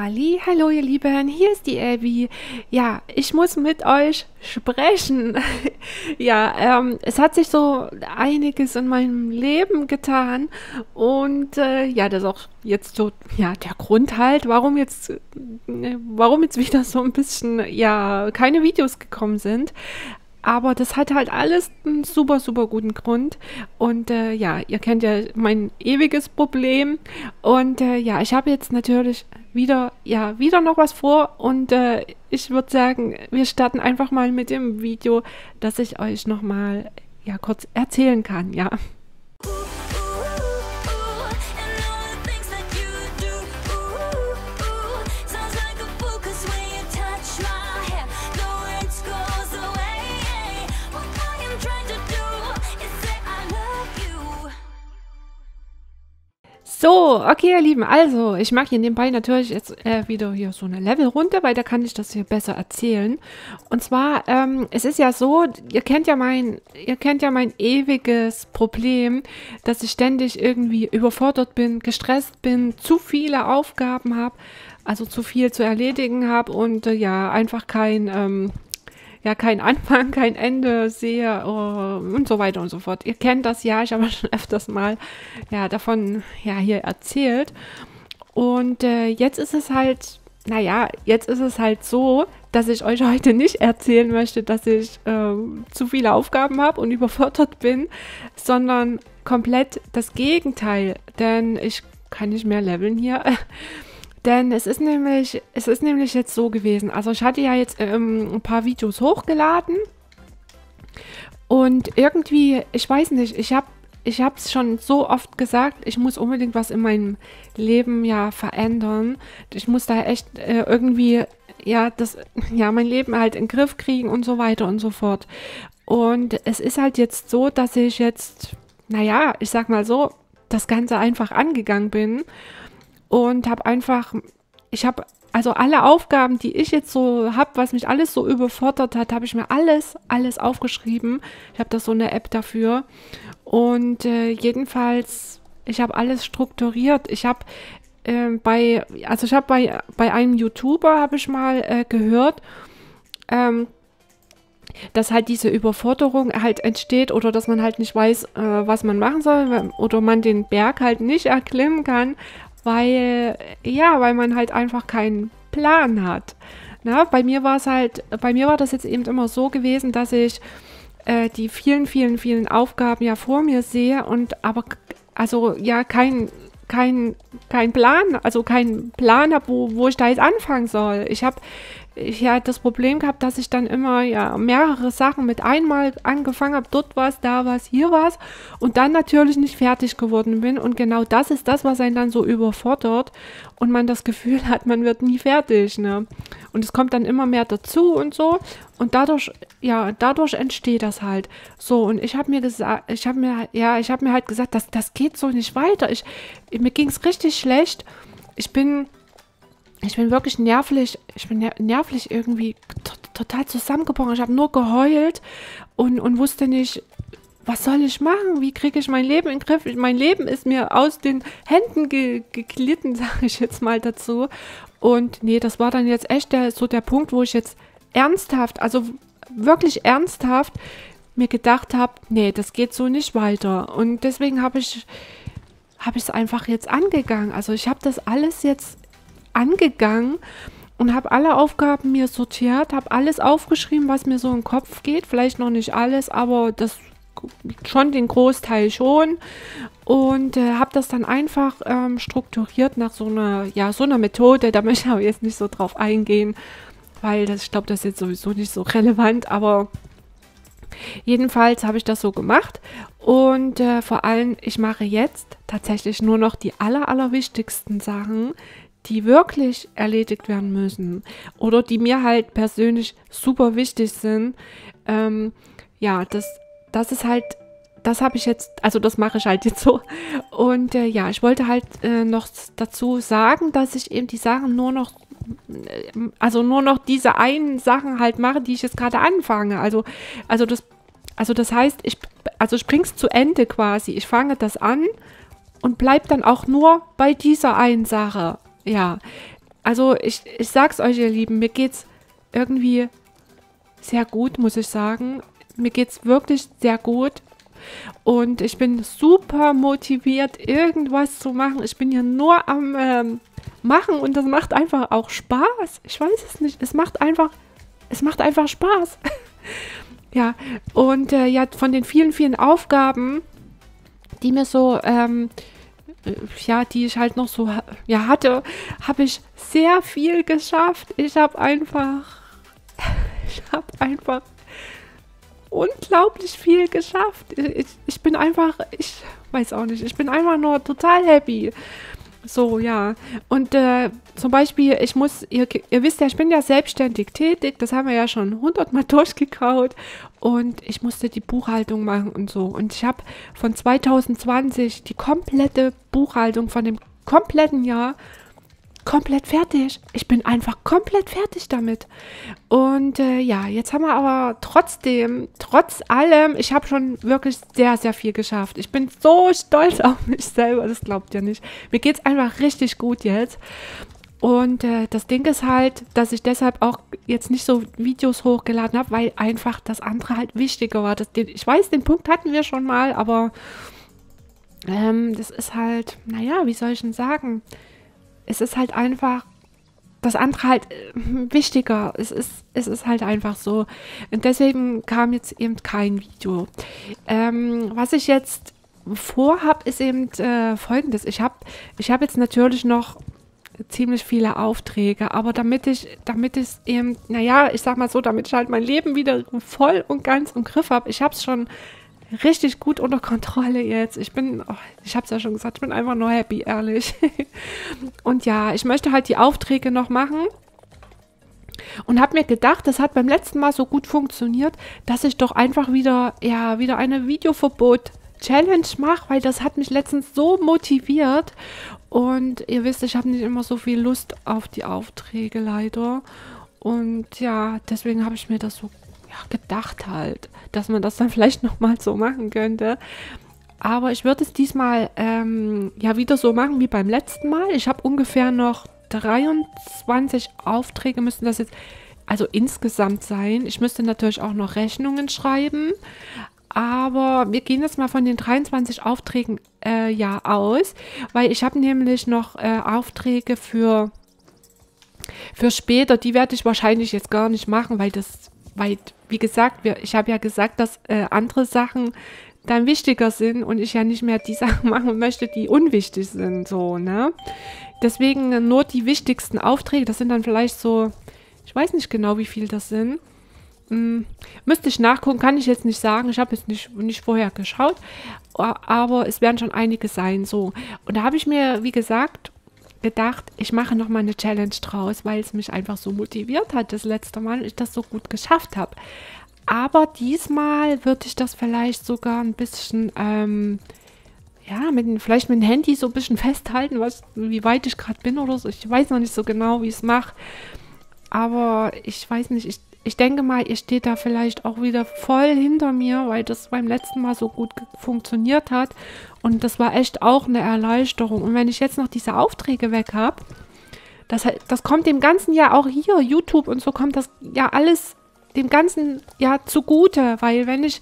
Hallihallo, hallo ihr Lieben, hier ist die Elbi. Ja, ich muss mit euch sprechen. Ja, es hat sich so einiges in meinem Leben getan und ja, das ist auch jetzt so, ja, der Grund halt, warum jetzt wieder so ein bisschen, ja, keine Videos gekommen sind. Aber das hat halt alles einen super, super guten Grund. Und ja, ihr kennt ja mein ewiges Problem. Und ja, ich habe jetzt natürlich wieder noch was vor. Und ich würde sagen, wir starten einfach mal mit dem Video, das ich euch nochmal, ja, kurz erzählen kann, ja. So, okay, ihr Lieben, also ich mache hier nebenbei natürlich jetzt wieder hier so eine Levelrunde, weil da kann ich das hier besser erzählen. Und zwar, es ist ja so, ihr kennt ja mein ewiges Problem, dass ich ständig irgendwie überfordert bin, gestresst bin, zu viele Aufgaben habe, also zu viel zu erledigen habe und ja, einfach kein Anfang, kein Ende sehe und so weiter und so fort. Ihr kennt das ja, ich habe schon öfters mal ja, davon ja, hier erzählt. Und jetzt ist es halt, naja, jetzt ist es halt so, dass ich euch heute nicht erzählen möchte, dass ich zu viele Aufgaben habe und überfordert bin, sondern komplett das Gegenteil, denn ich kann nicht mehr leveln hier. Denn es ist nämlich jetzt so gewesen, also ich hatte ja jetzt ein paar Videos hochgeladen und irgendwie, ich weiß nicht, ich habe es schon so oft gesagt, ich muss unbedingt was in meinem Leben ja verändern. Ich muss da echt irgendwie, ja, mein Leben halt in den Griff kriegen und so weiter und so fort. Und es ist halt jetzt so, dass ich jetzt, naja, ich sag mal so, das Ganze einfach angegangen bin. Und habe einfach, also alle Aufgaben, die ich jetzt so habe, was mich alles so überfordert hat, habe ich mir alles aufgeschrieben. Ich habe da so eine App dafür. Und jedenfalls, ich habe alles strukturiert. Ich habe bei einem YouTuber, habe ich mal gehört, dass halt diese Überforderung halt entsteht oder dass man halt nicht weiß, was man machen soll oder man den Berg halt nicht erklimmen kann. Weil, ja, weil man halt einfach keinen Plan hat. Na, bei mir war das jetzt eben immer so gewesen, dass ich die vielen Aufgaben ja vor mir sehe und aber, also ja, keinen Plan habe, wo ich da jetzt anfangen soll. Ich habe ja das Problem gehabt, dass ich dann immer ja mehrere Sachen mit einmal angefangen habe, dort was, da was, hier was und dann natürlich nicht fertig geworden bin und genau das ist das, was einen dann so überfordert und man das Gefühl hat, man wird nie fertig, ne? Und es kommt dann immer mehr dazu und so und dadurch entsteht das halt so und ich habe mir halt gesagt, das geht so nicht weiter. Mir ging es richtig schlecht. Ich bin wirklich nervlich. Ich bin nervlich irgendwie total zusammengebrochen. Ich habe nur geheult und wusste nicht, was soll ich machen? Wie kriege ich mein Leben in den Griff? Mein Leben ist mir aus den Händen geglitten, sage ich jetzt mal dazu. Und nee, das war dann jetzt echt so der Punkt, wo ich jetzt ernsthaft, also wirklich ernsthaft mir gedacht habe, nee, das geht so nicht weiter. Und deswegen habe ich es einfach jetzt angegangen. Also ich habe das alles jetzt angegangen und habe alle Aufgaben mir sortiert, habe alles aufgeschrieben, was mir so im Kopf geht. Vielleicht noch nicht alles, aber das schon den Großteil schon. Und habe das dann einfach strukturiert nach so einer Methode. Da möchte ich aber jetzt nicht so drauf eingehen, weil das, ich glaube, das ist jetzt sowieso nicht so relevant, aber jedenfalls habe ich das so gemacht und vor allem, ich mache jetzt tatsächlich nur noch die allerwichtigsten Sachen, die wirklich erledigt werden müssen oder die mir halt persönlich super wichtig sind. Ja, das ist halt, das habe ich jetzt, also das mache ich halt jetzt so. Und ja, ich wollte halt noch dazu sagen, dass ich eben die Sachen nur noch diese einen Sachen halt mache, die ich jetzt gerade anfange. Also das heißt, ich bring's zu Ende quasi. Ich fange das an und bleib dann auch nur bei dieser einen Sache. Ja, Also ich sag's euch, ihr Lieben, mir geht's irgendwie sehr gut, muss ich sagen. Mir geht's wirklich sehr gut. Und ich bin super motiviert, irgendwas zu machen. Ich bin hier nur am Machen und das macht einfach auch Spaß. Ich weiß es nicht. Es macht einfach Spaß. Ja, und ja, von den vielen, vielen Aufgaben, die mir so, ja, die ich halt noch so ja, hatte, habe ich sehr viel geschafft. Ich habe einfach unglaublich viel geschafft. Ich bin einfach, ich weiß auch nicht, ich bin einfach nur total happy. So, ja. Und zum Beispiel, ich muss, ihr wisst ja, ich bin ja selbstständig tätig. Das haben wir ja schon 100-mal durchgekaut. Und ich musste die Buchhaltung machen und so. Und ich habe von 2020 die komplette Buchhaltung von dem kompletten Jahr komplett fertig. Ich bin einfach komplett fertig damit. Und ja, jetzt haben wir aber trotzdem, trotz allem, ich habe schon wirklich sehr, sehr viel geschafft. Ich bin so stolz auf mich selber, das glaubt ihr nicht. Mir geht es einfach richtig gut jetzt. Und das Ding ist halt, dass ich deshalb auch jetzt nicht so Videos hochgeladen habe, weil einfach das andere halt wichtiger war. Ich weiß, den Punkt hatten wir schon mal, aber das ist halt, naja, wie soll ich denn sagen? Es ist halt einfach, das andere halt wichtiger. Es ist halt einfach so. Und deswegen kam jetzt eben kein Video. Was ich jetzt vorhabe, ist eben Folgendes. Ich hab jetzt natürlich noch ziemlich viele Aufträge, aber damit ich eben, naja, ich sag mal so, damit ich halt mein Leben wieder voll und ganz im Griff habe. Ich habe es schon richtig gut unter Kontrolle jetzt. Ich habe es ja schon gesagt, ich bin einfach nur happy, ehrlich. Und ja, ich möchte halt die Aufträge noch machen und habe mir gedacht, das hat beim letzten Mal so gut funktioniert, dass ich doch einfach wieder eine Videoverbot-Challenge mache, weil das hat mich letztens so motiviert. Und ihr wisst, ich habe nicht immer so viel Lust auf die Aufträge, leider. Und ja, deswegen habe ich mir das so gedacht halt, dass man das dann vielleicht nochmal so machen könnte. Aber ich würde es diesmal ja wieder so machen wie beim letzten Mal. Ich habe ungefähr noch 23 Aufträge, müssen das jetzt also insgesamt sein. Ich müsste natürlich auch noch Rechnungen schreiben. Aber wir gehen jetzt mal von den 23 Aufträgen ja aus, weil ich habe nämlich noch Aufträge für später. Die werde ich wahrscheinlich jetzt gar nicht machen, weil wie gesagt, ich habe ja gesagt, dass andere Sachen dann wichtiger sind und ich ja nicht mehr die Sachen machen möchte, die unwichtig sind, so, ne? Deswegen nur die wichtigsten Aufträge, das sind dann vielleicht so, ich weiß nicht genau, wie viel das sind. Müsste ich nachgucken, kann ich jetzt nicht sagen, ich habe jetzt nicht vorher geschaut, aber es werden schon einige sein, so. Und da habe ich mir, wie gesagt, gedacht, ich mache nochmal eine Challenge draus, weil es mich einfach so motiviert hat das letzte Mal und ich das so gut geschafft habe. Aber diesmal würde ich das vielleicht sogar ein bisschen, ja, vielleicht mit dem Handy so ein bisschen festhalten, wie weit ich gerade bin oder so. Ich weiß noch nicht so genau, wie ich es mache. Aber ich weiß nicht, ich denke mal, ihr steht da vielleicht auch wieder voll hinter mir, weil das beim letzten Mal so gut funktioniert hat. Und das war echt auch eine Erleichterung. Und wenn ich jetzt noch diese Aufträge weg habe, das kommt dem ganzen Jahr auch hier, YouTube und so, kommt das ja alles dem ganzen Jahr zugute. Weil wenn ich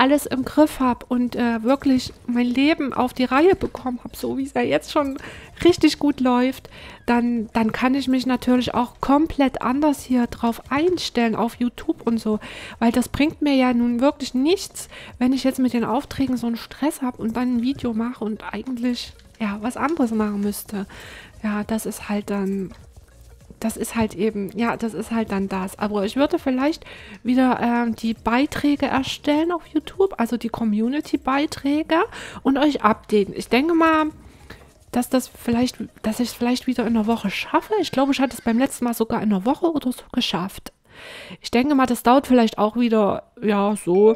alles im Griff habe und wirklich mein Leben auf die Reihe bekommen habe, so wie es ja jetzt schon richtig gut läuft, dann kann ich mich natürlich auch komplett anders hier drauf einstellen auf YouTube und so, weil das bringt mir ja nun wirklich nichts, wenn ich jetzt mit den Aufträgen so einen Stress habe und dann ein Video mache und eigentlich ja was anderes machen müsste. Ja, das ist halt dann das. Aber ich würde vielleicht wieder die Beiträge erstellen auf YouTube, also die Community-Beiträge und euch updaten. Ich denke mal, dass ich es vielleicht wieder in einer Woche schaffe. Ich glaube, ich hatte es beim letzten Mal sogar in einer Woche oder so geschafft. Ich denke mal, das dauert vielleicht auch wieder, ja, so.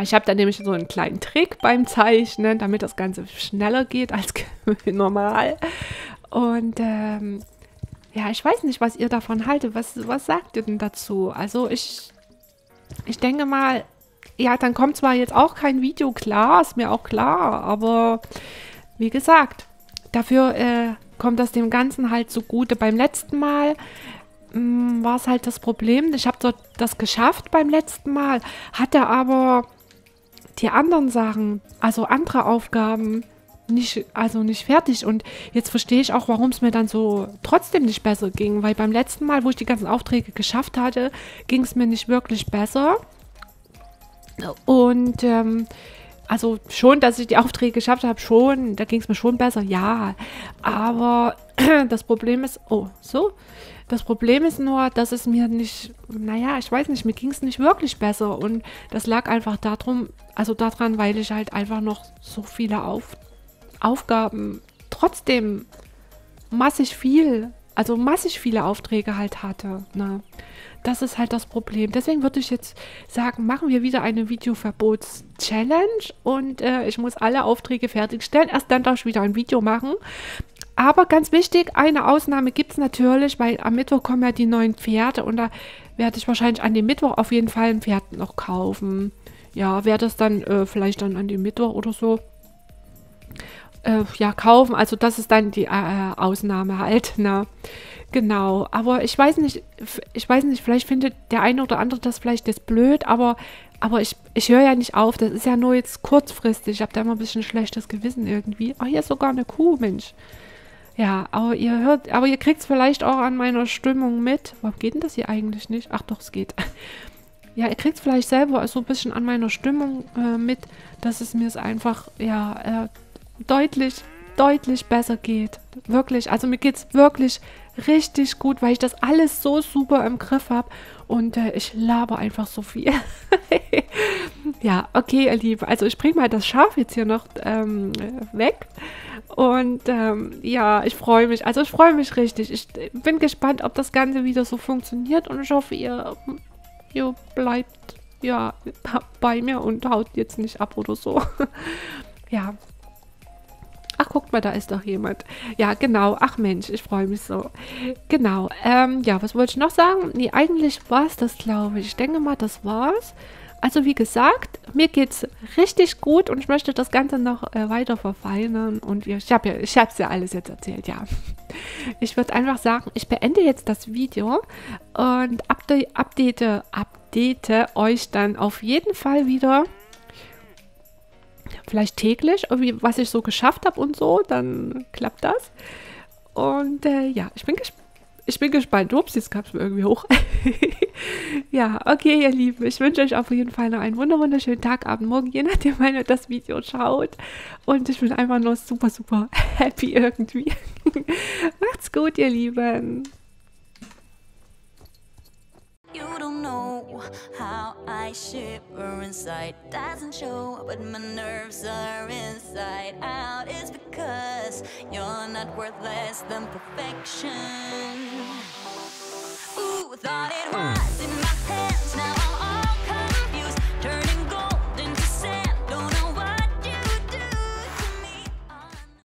Ich habe da nämlich so einen kleinen Trick beim Zeichnen, damit das Ganze schneller geht als normal. Und, ja, ich weiß nicht, was ihr davon haltet. Was sagt ihr denn dazu? Also ich denke mal, ja, dann kommt zwar jetzt auch kein Video, klar, ist mir auch klar, aber wie gesagt, dafür kommt das dem Ganzen halt zugute. Beim letzten Mal war es halt das Problem. Ich habe dort das geschafft beim letzten Mal, hatte aber die anderen Sachen, also andere Aufgaben, nicht fertig. Und jetzt verstehe ich auch, warum es mir dann so trotzdem nicht besser ging. Weil beim letzten Mal, wo ich die ganzen Aufträge geschafft hatte, ging es mir nicht wirklich besser. Und also schon, dass ich die Aufträge geschafft habe, schon, da ging es mir schon besser, ja. Aber das Problem ist, oh, so. Das Problem ist nur, dass es mir nicht, naja, ich weiß nicht, mir ging es nicht wirklich besser. Und das lag einfach daran, weil ich halt einfach noch so viele Aufgaben, trotzdem massig viele Aufträge halt hatte. Ne? Das ist halt das Problem. Deswegen würde ich jetzt sagen, machen wir wieder eine Videoverbots-Challenge und ich muss alle Aufträge fertigstellen. Erst dann darf ich wieder ein Video machen. Aber ganz wichtig, eine Ausnahme gibt es natürlich, weil am Mittwoch kommen ja die neuen Pferde und da werde ich wahrscheinlich an dem Mittwoch auf jeden Fall ein Pferd noch kaufen. Ja, werde es dann vielleicht dann an dem Mittwoch oder so ja, kaufen. Also das ist dann die Ausnahme halt, ne? Genau, aber ich weiß nicht, vielleicht findet der eine oder andere das vielleicht jetzt blöd, aber ich höre ja nicht auf, das ist ja nur jetzt kurzfristig, ich habe da immer ein bisschen schlechtes Gewissen irgendwie. Oh, hier ist sogar eine Kuh, Mensch. Ja, aber ihr kriegt es vielleicht auch an meiner Stimmung mit. Warum geht denn das hier eigentlich nicht? Ach doch, es geht. Ja, ihr kriegt es vielleicht selber so ein bisschen an meiner Stimmung mit, dass es mir einfach, ja, deutlich besser geht. Wirklich, also mir geht es wirklich richtig gut, weil ich das alles so super im Griff habe und ich laber einfach so viel. Ja, okay, ihr Lieben, also ich bringe mal das Schaf jetzt hier noch weg und ja, ich freue mich, also ich freue mich richtig. Ich bin gespannt, ob das Ganze wieder so funktioniert und ich hoffe, ihr bleibt ja bei mir und haut jetzt nicht ab oder so. Ja. Ach, guckt mal, da ist doch jemand. Ja, genau. Ach Mensch, ich freue mich so. Genau. Ja, was wollte ich noch sagen? Nee, eigentlich war es das, glaube ich. Ich denke mal, das war's. Also wie gesagt, mir geht es richtig gut und ich möchte das Ganze noch weiter verfeinern. Und ich habe es ja alles jetzt erzählt, ja. Ich würde einfach sagen, ich beende jetzt das Video und update euch dann auf jeden Fall wieder. Vielleicht täglich, was ich so geschafft habe und so, dann klappt das. Und ja, ich bin gespannt. Ups, jetzt gab es mir irgendwie hoch. Ja, okay, ihr Lieben, ich wünsche euch auf jeden Fall noch einen wunderschönen Tag, Abend, Morgen, je nachdem, wann ihr das Video schaut. Und ich bin einfach nur super happy irgendwie. Macht's gut, ihr Lieben. You don't know how I shiver inside. Doesn't show, but my nerves are inside out. It's because you're not worth less than perfection. Ooh, thought it was in my hands.